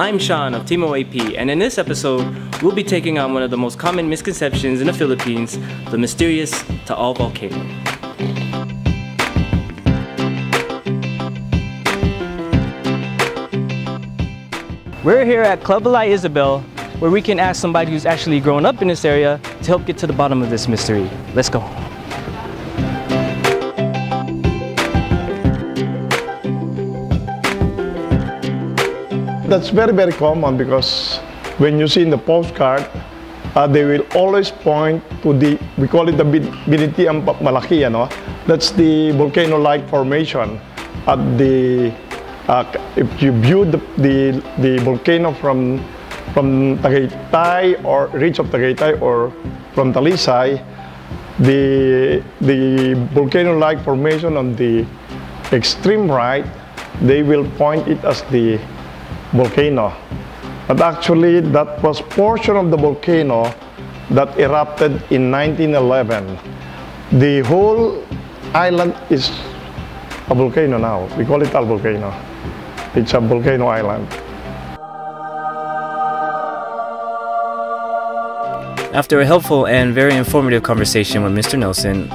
I'm Sean of Team OAP, and in this episode, we'll be taking on one of the most common misconceptions in the Philippines, the mysterious Taal Volcano. We're here at Club Balai Isabel, where we can ask somebody who's actually grown up in this area to help get to the bottom of this mystery. Let's go. That's very, very common because when you see in the postcard, they will always point to the, we call it the Binitian Bapa Malaki, you know? That's the volcano-like formation. At the, if you view the volcano from Tagaytay or ridge of Tagaytay or from Talisay, the volcano-like formation on the extreme right, they will point it as the volcano, but actually that was portion of the volcano that erupted in 1911. The whole island is a volcano now. We call it Taal Volcano. It's a volcano island. After a helpful and very informative conversation with Mr. Nelson,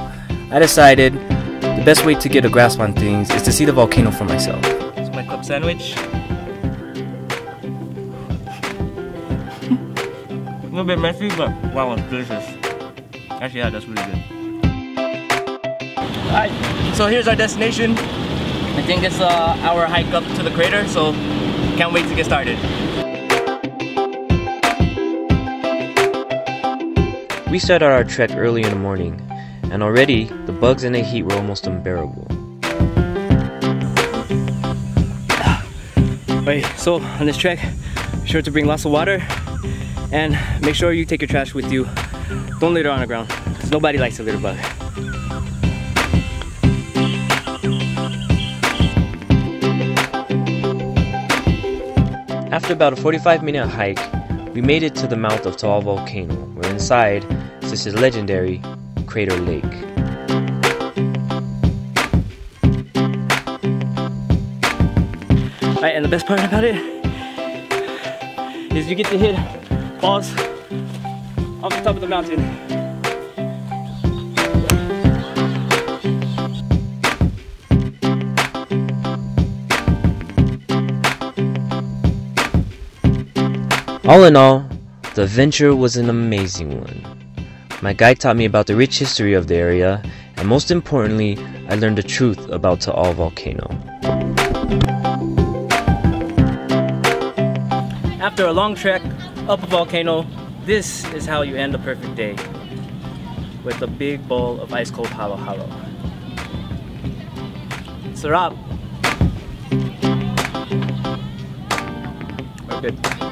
I decided the best way to get a grasp on things is to see the volcano for myself. It's my club sandwich. A little bit messy, but wow, it's delicious. Actually, yeah, that's really good. Alright, so here's our destination. I think it's our hike up to the crater, so can't wait to get started. We started our trek early in the morning, and already the bugs and the heat were almost unbearable. Right, so on this trek, be sure to bring lots of water. And make sure you take your trash with you. Don't litter on the ground, because nobody likes a litter bug. After about a 45-minute hike, we made it to the mouth of Taal Volcano, where inside sits the legendary Crater Lake. Alright, and the best part about it is you get to hit balls off the top of the mountain. All in all, the adventure was an amazing one. My guide taught me about the rich history of the area, and most importantly, I learned the truth about Taal Volcano. After a long trek up a volcano, this is how you end a perfect day, with a big bowl of ice-cold halo-halo. Sarap! We're good.